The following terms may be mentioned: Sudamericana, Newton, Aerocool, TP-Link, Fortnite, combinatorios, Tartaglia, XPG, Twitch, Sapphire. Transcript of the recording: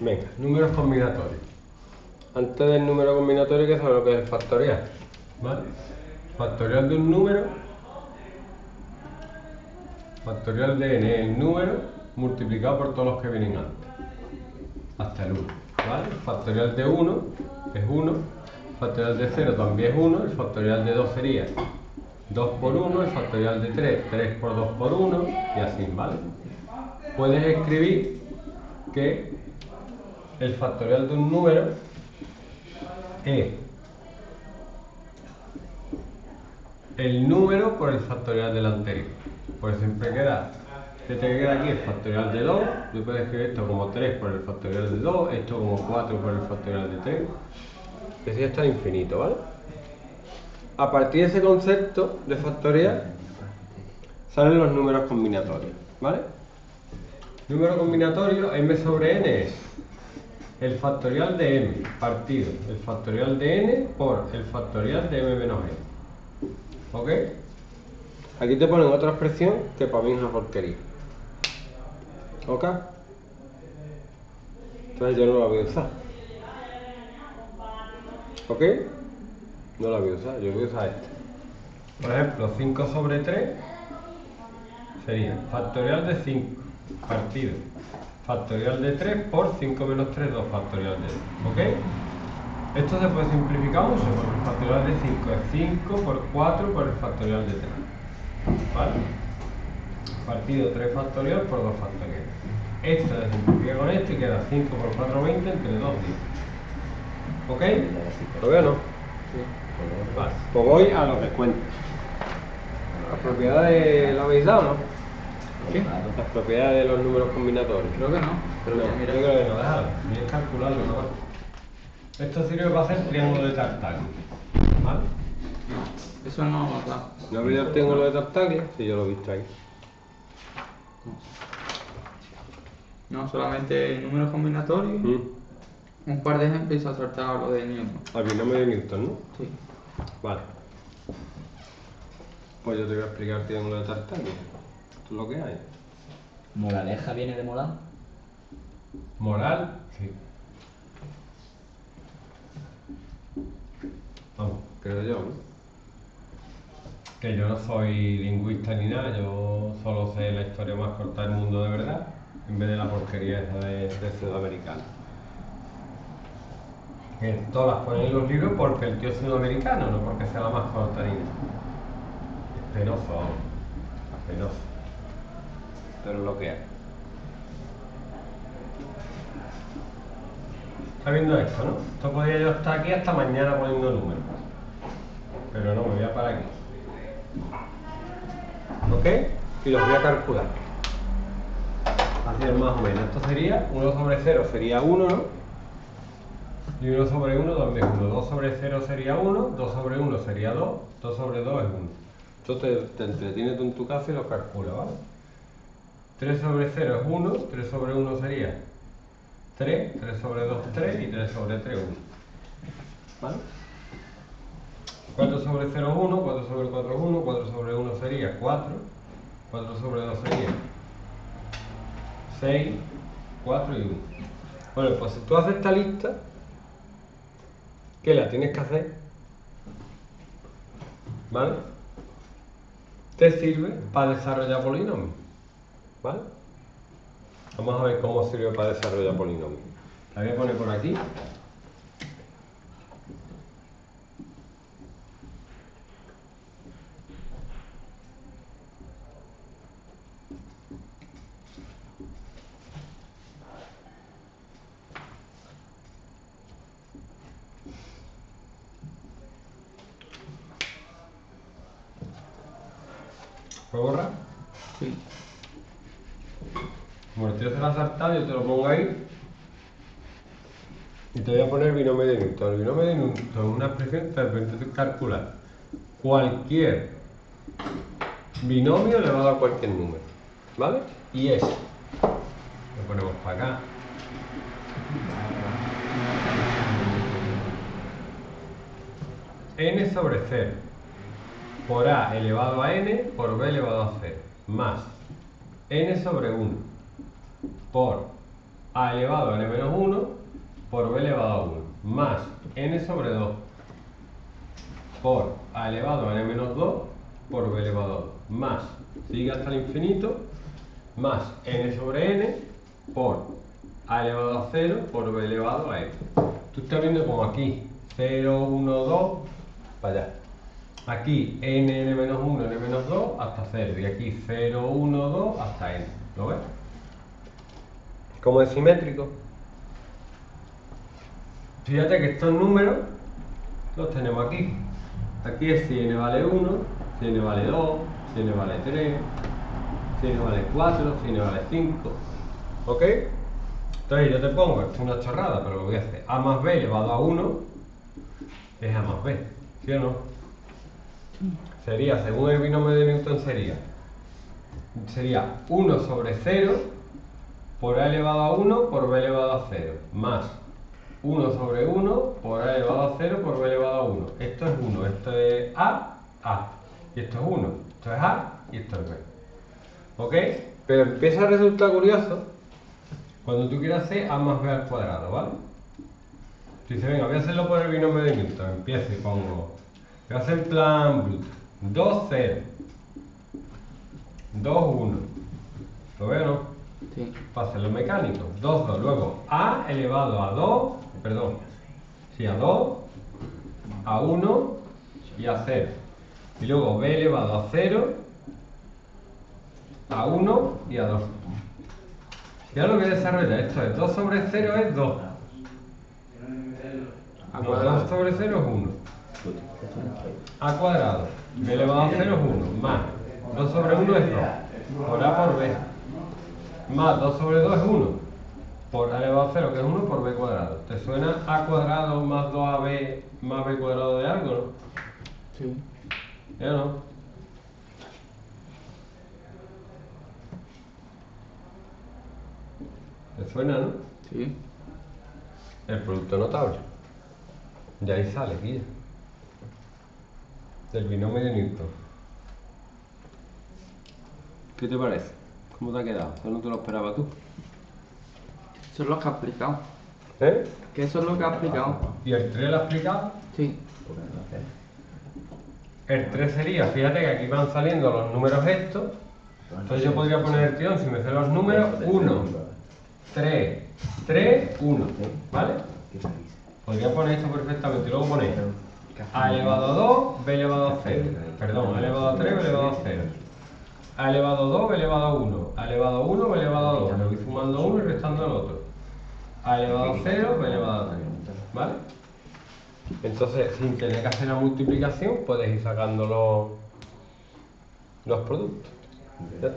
Venga. Números combinatorios. Antes del número combinatorio, ¿qué sabes lo que es el factorial? ¿Vale? Factorial de un número. Factorial de n es el número multiplicado por todos los que vienen antes. Hasta el 1. ¿Vale? Factorial de 1 es 1. Factorial de 0 también es 1. El factorial de 2 sería 2 por 1. El factorial de 3, 3 por 2 por 1. Y así, ¿vale? Puedes escribir que el factorial de un número es el número por el factorial del anterior. Pues siempre queda, te queda aquí el factorial de 2, tú puedes escribir esto como 3 por el factorial de 2, esto como 4 por el factorial de 3, que sería hasta el infinito, ¿vale? A partir de ese concepto de factorial salen los números combinatorios, ¿vale? Número combinatorio, m sobre n es el factorial de m partido el factorial de n por el factorial de m menos n, ¿ok? Aquí te ponen otra expresión que para mí es una porquería. ¿Ok? Entonces yo no la voy a usar. ¿Ok? No la voy a usar, yo voy a usar esta. Por ejemplo, 5 sobre 3 sería factorial de 5 partido factorial de 3 por 5 menos 3, 2 factorial de 3. ¿Ok? Esto se puede simplificar mucho porque el factorial de 5 es 5 por 4 por el factorial de 3. ¿Vale? Partido 3 factorial por 2 factorial. Esto se simplifica con esto y queda 5 por 4, 20 entre 2, 10. ¿Ok? ¿Todavía no? Sí. Vale, pues voy a los descuentos. ¿Las propiedades las habéis dado, no? ¿Qué? Las propiedades de los números combinatorios. Creo que no. Pero no, mira, yo creo que no, déjalo. Voy a calcularlo, ¿no? Esto sirve para hacer triángulo de Tartaglia. ¿Vale? Eso no lo hemos dado. ¿No habría el triángulo de Tartaglia? Sí, yo lo he visto aquí. No, solamente números combinatorios, un par de ejemplos y se ha tratado lo de Newton. Al binomio de Newton, ¿no? Sí. Vale. Pues yo te voy a explicar el triángulo de Tartaglia. Esto es lo que hay. ¿Moraleja viene de moral? ¿Moral? Sí. Vamos, creo yo, ¿no? Que yo no soy lingüista ni nada, yo solo sé la historia más corta del mundo de verdad, en vez de la porquería esa de Sudamericana. Que todas las ponen en los libros porque el tío es sudamericano, no porque sea la más corta ni nada. Es penoso, es penoso. Pero es lo que hay. Está viendo esto, ¿no? Esto podría yo estar aquí hasta mañana poniendo números. Pero no, me voy a parar aquí. ¿Ok? Y los voy a calcular. Así es más o menos. Esto sería 1 sobre 0 sería 1, ¿no? Y 1 sobre 1 también es 1. 2 sobre 0 sería 1. 2 sobre 1 sería 2. 2 sobre 2 es 1. Entonces te entretienes tú en tu casa y lo calculas, ¿vale? 3 sobre 0 es 1. 3 sobre 1 sería 3. 3 sobre 2 es 3. Y 3 sobre 3 es 1. ¿Vale? 4 sobre 0 es 1, 4 sobre 4 es 1, 4 sobre 1 sería 4, 4 sobre 2 sería 6, 4 y 1. Bueno, pues si tú haces esta lista, ¿qué la tienes que hacer? ¿Vale? Te sirve para desarrollar polinomios. ¿Vale? Vamos a ver cómo sirve para desarrollar polinomios. La voy a poner por aquí. ¿Lo borra? Sí. Como el tío se lo ha saltado, yo te lo pongo ahí. Y te voy a poner el binomio de Newton. El binomio de Newton es una expresión que permite calcular cualquier binomio elevado a cualquier número. ¿Vale? Y eso. Lo ponemos para acá. N sobre 0. Por a elevado a n por b elevado a c, más n sobre 1 por a elevado a n menos 1 por b elevado a 1 más n sobre 2 por a elevado a n menos 2 por b elevado a 2 más, sigue hasta el infinito, más n sobre n por a elevado a 0 por b elevado a n. Tú estás viendo como aquí 0, 1, 2, para allá. Aquí n menos 1, n menos 2 hasta 0. Y aquí 0, 1, 2 hasta n. ¿Lo ves? Como es simétrico. Fíjate que estos números los tenemos aquí. Aquí es si n vale 1, si n vale 2, si n vale 3, si n vale 4, si n vale 5. ¿Ok? Entonces yo te pongo, esto es una chorrada, pero lo voy a hacer. A más b elevado a 1 es a más b. ¿Sí o no? Sería, según el binomio de Newton, sería 1 sobre 0 por a elevado a 1 por b elevado a 0, más 1 sobre 1 por a elevado a 0 por b elevado a 1. Esto es 1, esto es a, y esto es 1, esto es a, y esto es b. ¿Ok? Pero empieza a resultar curioso cuando tú quieras hacer a más b al cuadrado, ¿vale? Tú dices, venga, voy a hacerlo por el binomio de Newton. Empiezo y pongo, voy a hacer plan bruto. 2, 0. 2, 1. ¿Lo veo, no? Sí. Para hacer los mecánicos. 2, 2. Luego, a elevado a 2, perdón. Sí, a 2, a 1 y a 0. Y luego, b elevado a 0, a 1 y a 2. Ya lo que desarrolla esto es 2 sobre 0 es 2. A cuadrado sobre 0 es 1. A cuadrado. B elevado a 0 es 1. Más 2 sobre 1 es 2. Por a por b. Más 2 sobre 2 es 1. Por a elevado a 0 que es 1 por b cuadrado. ¿Te suena a cuadrado más 2ab más b cuadrado de algo, no? Sí. ¿Ya no? ¿Te suena, no? Sí. El producto notable. De ahí sale, guía. Del binomio de Newton. ¿Qué te parece? ¿Cómo te ha quedado? Eso no te lo esperabas tú. Eso es lo que has explicado. ¿Eh? Que eso es lo que has explicado. ¿Y el 3 lo has explicado? Sí. El 3 sería, fíjate que aquí van saliendo los números estos. Entonces yo podría poner el tirón, si me sé los números, 1, 3, 3, 1. ¿Vale? Podría poner esto perfectamente y luego poner a elevado a 2, b elevado a 0. Perdón, a elevado a 3, b elevado a 0. A elevado a 2, b elevado a 1. A elevado a 1, b elevado a 2. Le voy sumando uno y restando al otro. A elevado a 0, b elevado a 3. ¿Vale? Entonces, sin tener que hacer la multiplicación, puedes ir sacando los productos. ¿Ya?